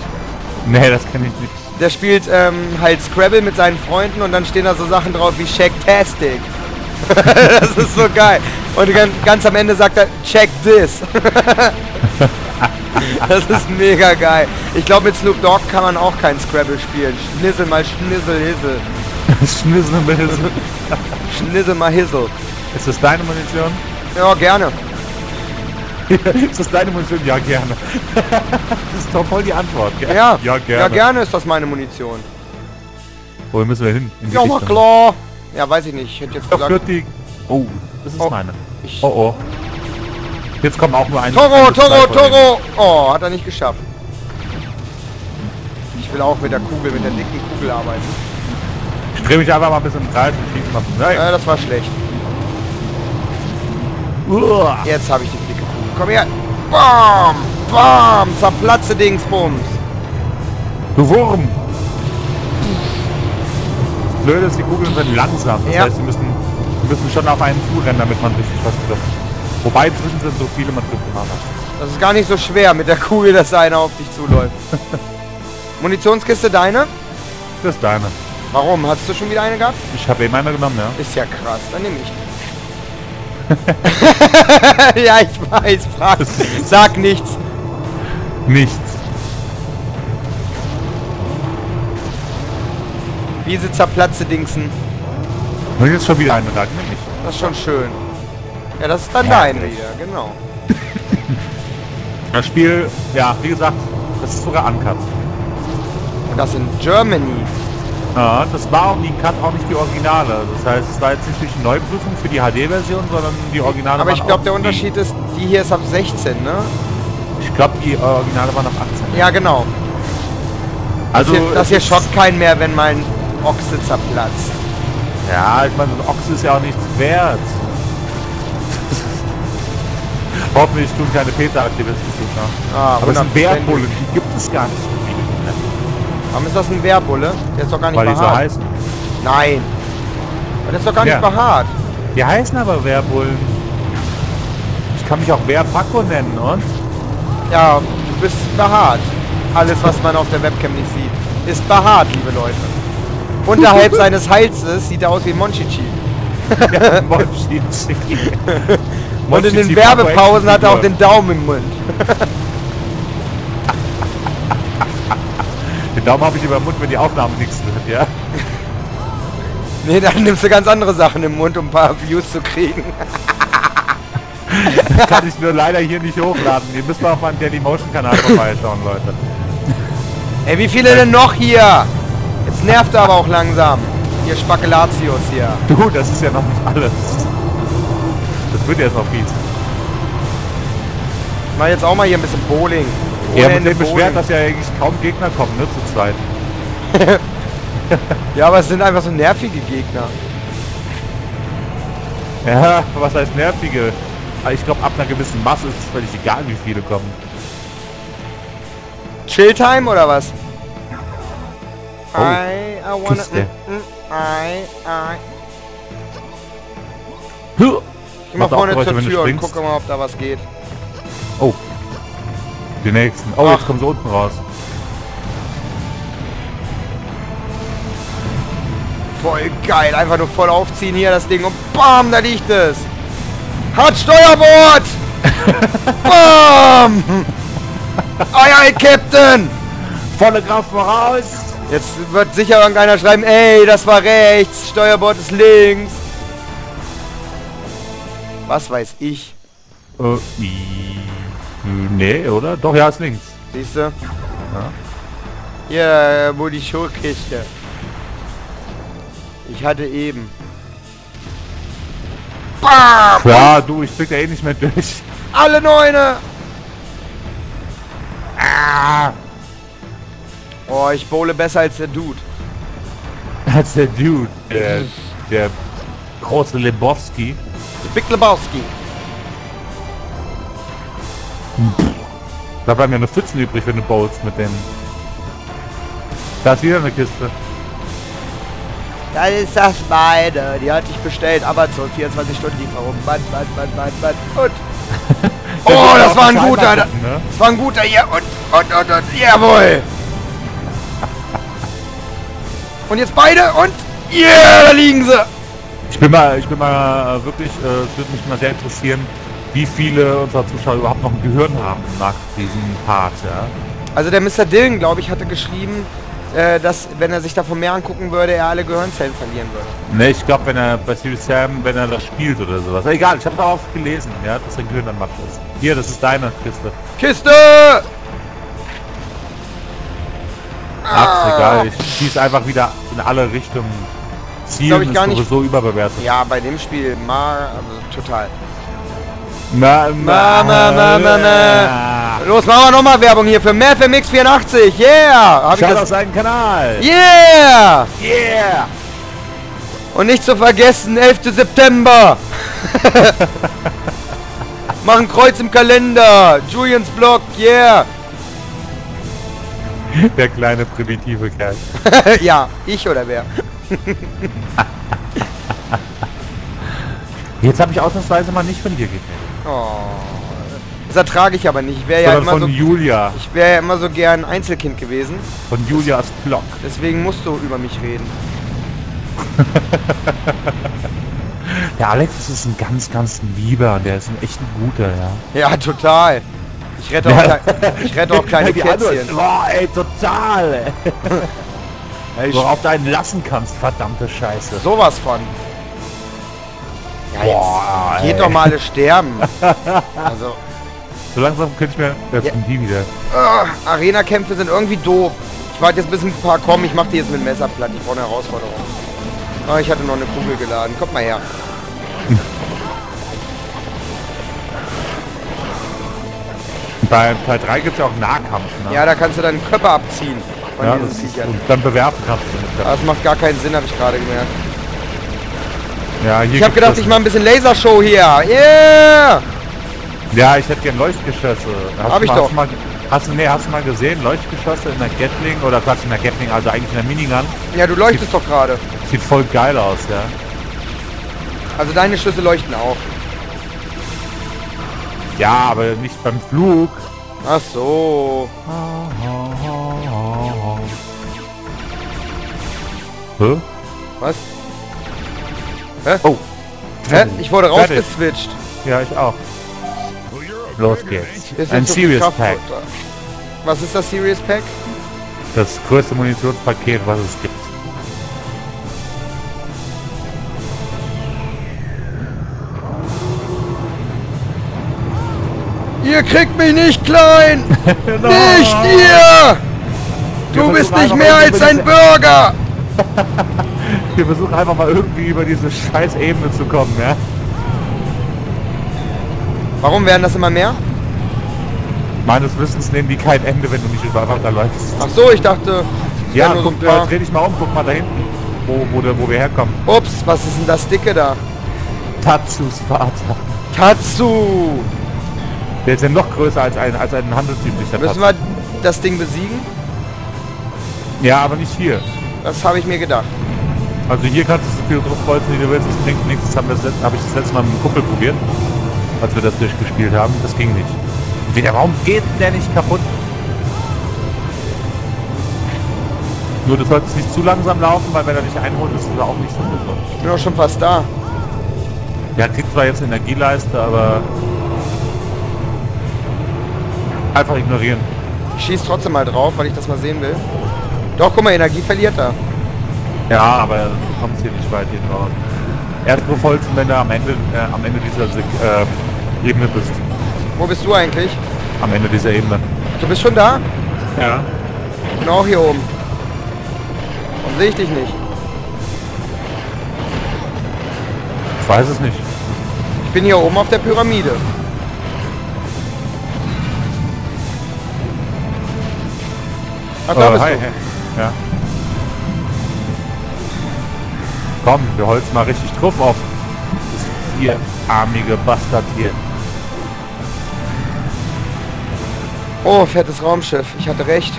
Nee, das kenn ich nicht. Der spielt ähm, halt Scrabble mit seinen Freunden und dann stehen da so Sachen drauf wie Checktastic. Das ist so geil. Und ganz, ganz am Ende sagt er, check this. Das ist mega geil. Ich glaube, mit Snoop Dogg kann man auch kein Scrabble spielen. Schnissel mal Schnissel Hissel. Schnissel mal Hissel. Schnissel mal Hissel. Ist das deine Munition? Ja, gerne. Ist das deine Munition? Ja, gerne. Das ist doch voll die Antwort, gell? Ja, ja, gerne. Ja, gerne ist das meine Munition. Wo müssen wir hin? Ja, na klar. Ja, weiß ich nicht. Ich hätte jetzt gesagt... Die... Oh, das ist oh, meine. Oh, oh. Jetzt kommen auch nur ein... Toro, ein Toro, Toro! Oh, hat er nicht geschafft. Ich will auch mit der Kugel, mit der dicken Kugel arbeiten. Ich drehe mich einfach mal ein bisschen im Kreis und schieße mal... Nein. Ja, das war schlecht. Uah. Jetzt habe ich die dicke Kugel. Komm her! Bam! Bam! Zerplatze Dingsbums! Du Wurm! Das Blöde ist, die Kugeln sind langsam. Das ja. heißt, sie müssen, sie müssen schon auf einen zurennen, damit man richtig was trifft. Wobei inzwischen sind so viele, man trifft immer was. Das ist gar nicht so schwer mit der Kugel, dass einer auf dich zuläuft. Munitionskiste deine? Das ist deine. Warum? Hast du schon wieder eine gehabt? Ich habe eben eine genommen, ja. Ist ja krass, dann nehme ich die. Ja, ich weiß, Franz. Sag nichts. Nichts. Diese zerplatze Dingsen. Und jetzt schon wieder eine Rad, nämlich. Das ist schon schön. Ja, das ist dann ja, dein wieder, genau. Das Spiel, ja, wie gesagt, das ist sogar uncut. Und das in Germany. Ja, das war auch die Cut, auch nicht die Originale. Das heißt, es war jetzt nicht eine Neuprüfung für die H D-Version, sondern die Originale. Aber ich glaube, der Unterschied ist, die hier ist ab sechzehn, ne? Ich glaube, die Originale waren ab achtzehn. Ja, genau. Also das hier, das hier schockt keinen mehr, wenn mein Ochse zerplatzt. Ja, ich meine, so ein Ochse ist ja auch nichts wert. Hoffentlich tun keine Peter-Aktivisten zu schauen. Ah, aber es ist ein Wehrbulle, die gibt es gar nicht. Warum ist das ein Wehrbulle? Der ist doch gar nicht Weil behaart. Weil die so heißen. Nein. Weil der ist doch gar ja. nicht behaart. Die heißen aber Wehrbullen. Ich kann mich auch Wehrpacko nennen, und? Ja, du bist behaart. Alles, was man auf der Webcam nicht sieht, ist behaart, liebe Leute. Unterhalb seines Halses sieht er aus wie Monchichi. Ja, Monchichi. Und in den Werbepausen hat er auch den Daumen im Mund. Den Daumen habe ich über den Mund, wenn die Aufnahmen nichts sind, ja? Nee, dann nimmst du ganz andere Sachen im Mund, um ein paar Views zu kriegen. Das kann ich nur leider hier nicht hochladen. Ihr müsst mal auf meinem Dailymotion-Kanal vorbeischauen, Leute. Ey, wie viele denn noch hier? Jetzt nervt er aber auch langsam. Ihr Spakelatius hier. Du, das ist ja noch nicht alles. Das wird jetzt noch fies. Ich mache jetzt auch mal hier ein bisschen Bowling. Er hat sich beschwert, dass ja eigentlich kaum Gegner kommen, ne, zu zweit. Ja, aber es sind einfach so nervige Gegner. Ja, was heißt nervige? Ich glaube, ab einer gewissen Masse ist es völlig egal, wie viele kommen. Chilltime oder was? Oh, I, I wanna, mm, mm, I, I. Ich geh mal vorne zur Tür und gucke mal, ob da was geht. Oh. Den nächsten. Oh, ach, jetzt kommen sie unten raus. Voll geil. Einfach nur voll aufziehen hier das Ding und bam, da liegt es. Hart Steuerbord! Bam! Ei, ei, Captain! Volle Kraft voraus! Jetzt wird sicher irgendeiner schreiben, ey, das war rechts, Steuerbord ist links. Was weiß ich? Uh, Nee, oder? Doch, ja, ist links. Siehst du? Ja, ja, wo die Schulkiste. Ich hatte eben. Bam! Ja, du, ich krieg da eh nicht mehr durch. Alle Neune! Ah. Oh, ich bowle besser als der Dude. Als der Dude. Der, der große Lebowski. Big Lebowski. Da bleiben ja nur Pfützen übrig, wenn du bowlst mit denen. Da ist wieder eine Kiste. Das ist das meine. Die hatte ich bestellt. Amazon, vierundzwanzig Stunden Lieferung. Mann, Mann, Mann, Mann, Mann. Und... oh, das war ein guter. Das war ein guter hier. Und, und, und, und. Jawohl. Und jetzt beide. Und... yeah, da liegen sie. Ich bin mal, ich bin mal wirklich... Es äh, würde mich mal sehr interessieren, wie viele unserer Zuschauer überhaupt noch ein Gehirn haben nach diesem Part, ja? Also der Mister Dillen, glaube ich, hatte geschrieben, äh, dass, wenn er sich davon mehr angucken würde, er alle Gehirnzellen verlieren würde. Ne, ich glaube, wenn er bei Serious Sam, wenn er das spielt oder sowas. Egal, ich habe darauf gelesen, ja, dass sein Gehirn dann matt ist. Hier, das ist deine Kiste. Kiste! Ach, ah, egal, ich schieß einfach wieder in alle Richtungen. Zielen ist gar nicht so überbewertet. Ja, bei dem Spiel, mal, also, total. Ma, ma, ma, ma, ma, ma. Los, machen wir nochmal Werbung hier für mehr für Mix vierundachtzig. Yeah! Hab ich das auf seinen Kanal. Yeah! Yeah! Und nicht zu vergessen, elfter September. Machen Kreuz im Kalender. Julians Blog, yeah! Der kleine primitive Kerl. Ja, ich oder wer? Jetzt habe ich ausnahmsweise mal nicht von dir gekriegt. Oh, das ertrage ich aber nicht. Ich wäre ja immer von so, Julia. Ich wäre ja immer so gern Einzelkind gewesen. Von Julias Blog. Deswegen musst du über mich reden. Der Alex ist ein ganz, ganz lieber. Der ist ein echt ein guter, ja. Ja, total. Ich rette auch, ja. Klein, ich rette auch kleine Kätzchen. Boah, ey, total. Ich worauf du einen lassen kannst, verdammte Scheiße. Sowas von. Ja, boah, jetzt geht doch mal sterben. Also. So langsam könnte ich mir öffnen, ja, die wieder. Uh, Arena-Kämpfe sind irgendwie doof. Ich warte jetzt ein bisschen ein paar kommen, ich mache die jetzt mit dem Messer platt. Ich brauche eine Herausforderung. Oh, ich hatte noch eine Kugel geladen. Kommt mal her. Bei Teil drei gibt es ja auch Nahkampf, ne? Ja, da kannst du deinen Körper abziehen. Von ja, diesen Viechern. Und dann bewerfen kannst du nicht. Das macht gar keinen Sinn, habe ich gerade gemerkt. Ja, hier ich habe gedacht, ich mache ein bisschen Lasershow hier. Yeah! Ja, ich hätte gern Leuchtgeschosse. Hast hab ich mal, doch. Hast du, mal, hast, nee, hast du mal gesehen, Leuchtgeschosse in der Gatling, oder Quatsch, in der Gatling, also eigentlich in der Minigun. Ja, du leuchtest sieht, doch gerade. Sieht voll geil aus, ja. Also deine Schüsse leuchten auch. Ja, aber nicht beim Flug. Ach so. Hä? Was? Hä? Oh. Hä? Ich wurde rausgeswitcht. Ja, ich auch. Los geht's. Ein Serious Pack. Was ist das Serious Pack? Das größte Munitionspaket, was es gibt. Ihr kriegt mich nicht klein! No. Nicht ihr! Du wir bist nicht mehr als ein Bürger! Wir versuchen einfach mal irgendwie über diese scheiß Ebene zu kommen, ja? Warum werden das immer mehr? Meines Wissens nehmen die kein Ende, wenn du nicht über da läufst. Ach so, ich dachte... Ja, guck so mal, dreh dich mal um, guck mal da hinten, wo, wo, wo wir herkommen. Ups, was ist denn das Dicke da? Tatsus Vater. Tatsu! Der ist ja noch größer als ein, als ein handelsüblicher. Müssen wir das Ding besiegen? Ja, aber nicht hier. Das habe ich mir gedacht. Also hier kannst du so viel draufkreuzen, wie du willst. Das bringt nichts. Das habe hab ich das letzte Mal mit dem Kumpel probiert, als wir das durchgespielt haben. Das ging nicht. Wie der Raum geht der nicht kaputt? Nur du solltest nicht zu langsam laufen, weil wenn er dich einholt, ist er auch nicht so gut. Ich bin auch schon fast da. Ja, kriegt zwar jetzt eine Energieleiste, aber... Einfach ignorieren. Ich schieß trotzdem mal drauf, weil ich das mal sehen will. Doch, guck mal, Energie verliert er. Ja, aber du kommst hier nicht weit hin raus. Erst befolgst du, wenn du am Ende, äh, am Ende dieser äh, Ebene bist. Wo bist du eigentlich? Am Ende dieser Ebene. Du bist schon da? Ja. Ich bin auch hier oben. Warum sehe ich dich nicht? Ich weiß es nicht. Ich bin hier oben auf der Pyramide. Ach, da bist oh, hi, du. Ja. Komm, wir holzen mal richtig drauf auf. Das vierarmige Bastard hier. Oh, fettes Raumschiff. Ich hatte recht.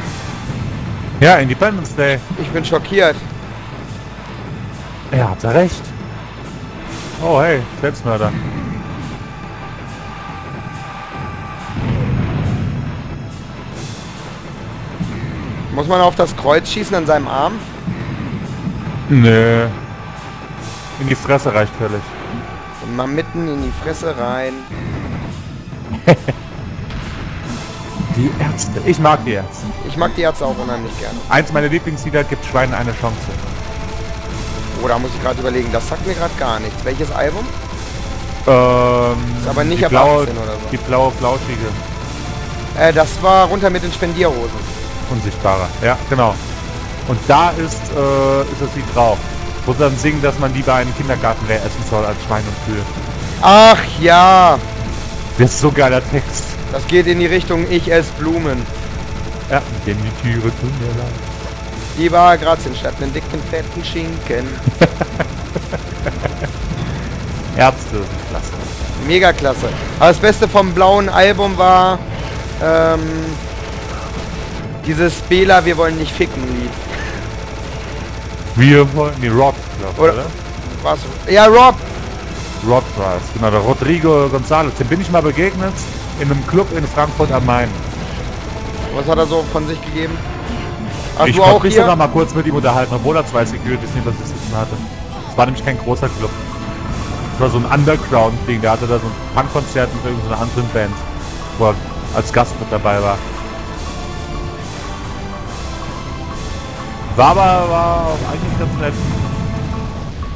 Ja, Independence Day. Ich bin schockiert. Er hatte recht. Oh, hey, Selbstmörder. Muss man auf das Kreuz schießen an seinem Arm? Nö. In die Fresse reicht völlig. Mal mitten in die Fresse rein. Die Ärzte. Ich mag die Ärzte. Ich mag die Ärzte auch unheimlich gerne. Eins meiner Lieblingslieder gibt Schweinen eine Chance. Oh, da muss ich gerade überlegen. Das sagt mir gerade gar nichts. Welches Album? Ähm... Ist aber nicht ab achtzehn oder so. Die blaue Flauschige. Äh, das war runter mit den Spendierhosen. Unsichtbarer, ja, genau. Und da ist, äh, ist das Lied drauf. Wo sie dann singen, dass man lieber einen Kindergarten leer essen soll als Schwein und Kühe. Ach ja! Das ist so geiler Text. Das geht in die Richtung, ich esse Blumen. Ja, denn die Türe tun mir leid. Lieber Grazien statt einen dicken, fetten Schinken. Ärzte sind klasse. Mega klasse. Aber das Beste vom blauen Album war... Ähm, dieses Bela, wir wollen nicht ficken, Lied. Wir wollen... Nee, Rob, glaub ich, oder? oder? Was? Ja, Rob! Rob war es, genau, der Rodrigo González. Dem bin ich mal begegnet in einem Club in Frankfurt am Main. Was hat er so von sich gegeben? Ach, ich habe mich sogar mal kurz mit ihm unterhalten, obwohl er zwei Securities neben sich sitzen hatte. Es war nämlich kein großer Club. Es war so ein Underground-Ding, der hatte da so ein Punkkonzert mit irgendeiner anderen Band, wo er als Gast mit dabei war. War aber war eigentlich ganz nett.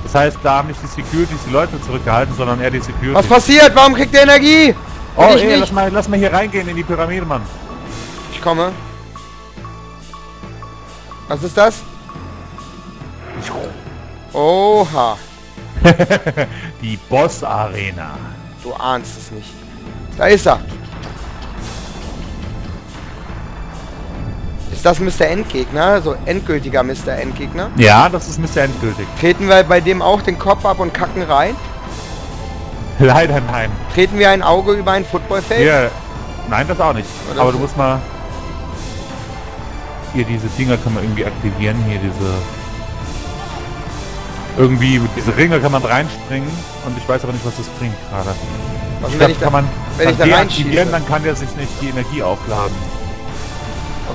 Das heißt, da haben nicht die Securities die Leute zurückgehalten, sondern eher die Securities. Was passiert? Warum kriegt der Energie? Oh, ey, nicht. Lass, mal, lass mal hier reingehen in die Pyramide, Mann. Ich komme. Was ist das? Oha. Die Boss-Arena. Du ahnst es nicht. Da ist er. Ist das Mister Endgegner? So endgültiger Mister Endgegner? Ja, das ist Mister Endgültig. Treten wir bei dem auch den Kopf ab und kacken rein? Leider nein. Treten wir ein Auge über ein Footballfeld? Ja. Nein, das auch nicht. Oder aber du musst mal... Hier, diese Dinger kann man irgendwie aktivieren. Hier, diese... Irgendwie, diese Ringe kann man reinspringen. Und ich weiß aber nicht, was das bringt gerade. Was ich wenn glaub, ich da, kann man... Wenn ich da reinschieße, dann kann der sich nicht die Energie aufladen.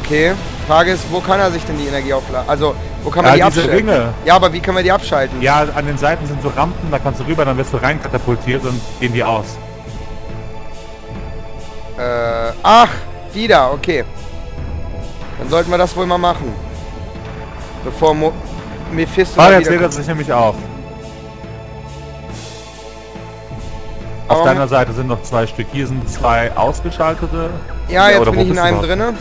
Okay. Frage ist, wo kann er sich denn die Energie aufladen? Also, wo kann man ja, die diese abschalten? Ringe. Ja, aber wie kann man die abschalten? Ja, an den Seiten sind so Rampen, da kannst du rüber, dann wirst du rein katapultiert und gehen die aus. Äh, ach, die da, okay. Dann sollten wir das wohl mal machen. Bevor Mo Mephisto... Ah, jetzt lädt er sich nämlich auf. Auf aber deiner Seite sind noch zwei Stück. Hier sind zwei ausgeschaltete. Ja, jetzt oder bin ich in einem drinne.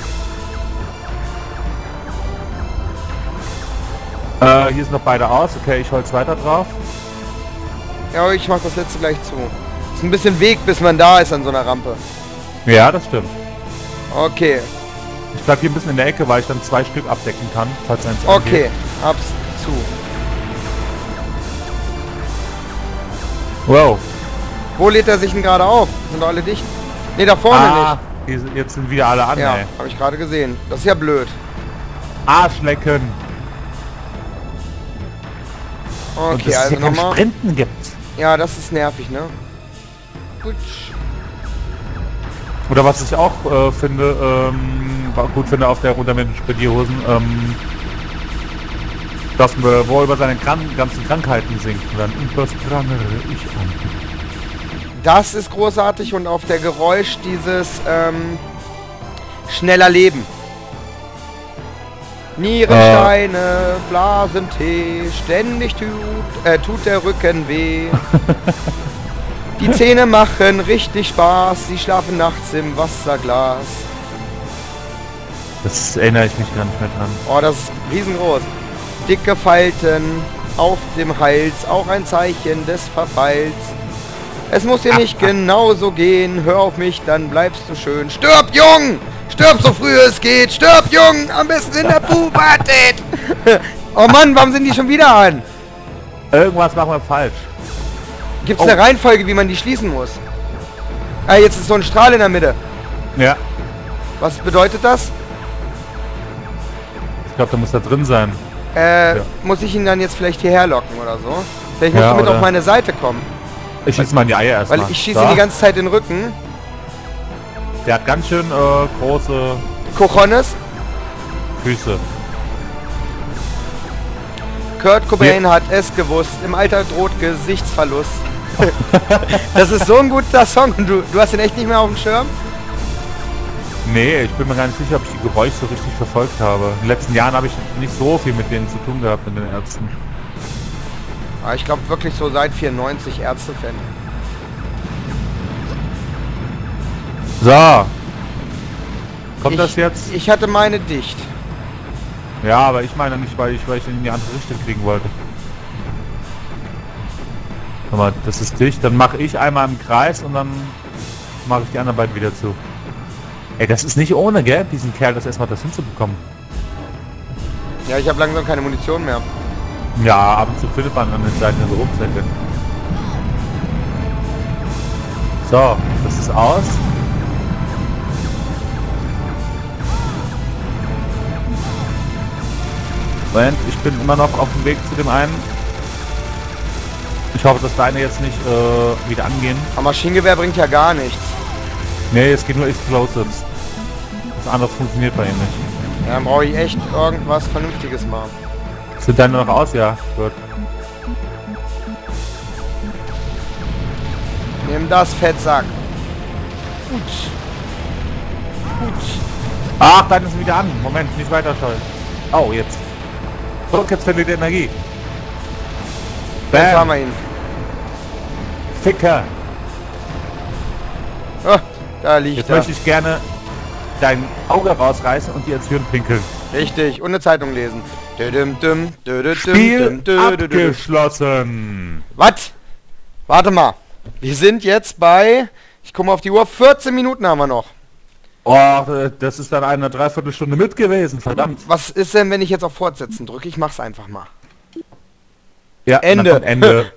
Äh, hier sind noch beide aus. Okay, ich hol's weiter drauf. Ja, ich mach das letzte gleich zu. Ist ein bisschen Weg, bis man da ist an so einer Rampe. Ja, das stimmt. Okay. Ich bleib hier ein bisschen in der Ecke, weil ich dann zwei Stück abdecken kann, falls eins angeht. Okay, hab's zu. Wow. Wo lädt er sich denn gerade auf? Sind doch alle dicht? Ne, da vorne ah, nicht. Die, jetzt sind wieder alle an, ja, ey. Hab ich gerade gesehen. Das ist ja blöd. Arschlecken. Okay, und das also ja nochmal. Sprinten gibt's. Ja, das ist nervig, ne? Gut. Oder was ich auch äh, finde, ähm, gut finde auf der Runde mit den Spedierhosen, ähm, dass wir wohl über seine Kran ganzen Krankheiten singt. Dann übers Krankere ich an. Das ist großartig und auf der Geräusch dieses ähm, schneller Leben. Nierensteine, äh. Blasentee, ständig tut, äh, tut der Rücken weh. Die Zähne machen richtig Spaß, sie schlafen nachts im Wasserglas. Das erinnere ich mich gar nicht mehr dran. Oh, das ist riesengroß. Dicke Falten auf dem Hals, auch ein Zeichen des Verfalls. Es muss dir nicht genauso gehen, hör auf mich, dann bleibst du schön. Stirb, Jung! Stirb, so früh es geht! Stirb, Jung! Am besten in der Pubertät! Oh Mann, warum sind die schon wieder an? Irgendwas machen wir falsch. Gibt es oh. eine Reihenfolge, wie man die schließen muss? Ah, jetzt ist so ein Strahl in der Mitte. Ja. Was bedeutet das? Ich glaube, da muss da drin sein. Äh, ja. Muss ich ihn dann jetzt vielleicht hierher locken oder so? Vielleicht ja, musst du mit auf meine Seite kommen. Ich schieße mal in die Eier erstmal. Weil ich schieße die ganze Zeit in den Rücken. Der hat ganz schön äh, große... Cojones? Füße. Kurt Cobain ja. hat es gewusst. Im Alter droht Gesichtsverlust. Das ist so ein guter Song. Du, du hast ihn echt nicht mehr auf dem Schirm? Nee, ich bin mir gar nicht sicher, ob ich die Geräusche so richtig verfolgt habe. In den letzten Jahren habe ich nicht so viel mit denen zu tun gehabt, mit den Ärzten. Aber ich glaube wirklich so seit vierundneunzig Ärzte-Fan. So. Kommt ich, das jetzt? Ich hatte meine dicht. Ja, aber ich meine nicht, weil ich, weil ich in die andere Richtung kriegen wollte. Aber das ist dicht. Dann mache ich einmal im Kreis und dann mache ich die anderen beiden wieder zu. Ey, das ist nicht ohne, gell? Diesen Kerl das erstmal das hinzubekommen. Ja, ich habe langsam keine Munition mehr. Ja, ab und zu findet man an den Seiten so Rucksäcke. So, das ist aus. Moment, ich bin immer noch auf dem Weg zu dem einen. Ich hoffe, dass deine jetzt nicht äh, wieder angehen. Aber Maschinengewehr bringt ja gar nichts. Nee, es geht nur Explosives. Das andere funktioniert bei ihm nicht. Ja, dann brauche ich echt irgendwas Vernünftiges mal. Sind deine noch aus? Ja, gut. Nimm das, Fettsack. Gut. Gut. Ach, deine ist wieder an. Moment, nicht weiter schalten. Oh, jetzt. Rockets verliert Energie. Bam. Jetzt haben wir ihn. Ficker. Oh, da liegt er. Jetzt möchte ich gerne dein Auge rausreißen und dir ins Hirn pinkeln. Richtig, und eine Zeitung lesen. Spiel abgeschlossen. Was? Warte mal. Wir sind jetzt bei... Ich komme auf die Uhr. vierzehn Minuten haben wir noch. Oh, das ist dann eine Dreiviertelstunde mit gewesen. Verdammt. Was ist denn, wenn ich jetzt auf Fortsetzen drücke? Ich mach's einfach mal. Ja, Ende. Ende.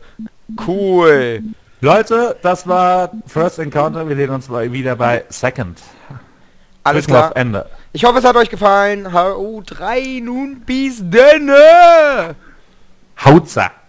Cool. Leute, das war First Encounter. Wir sehen uns mal wieder bei Second. Alles klar. Auf Ende. Ich hoffe, es hat euch gefallen. H U drei nun bis denne. Hautsack.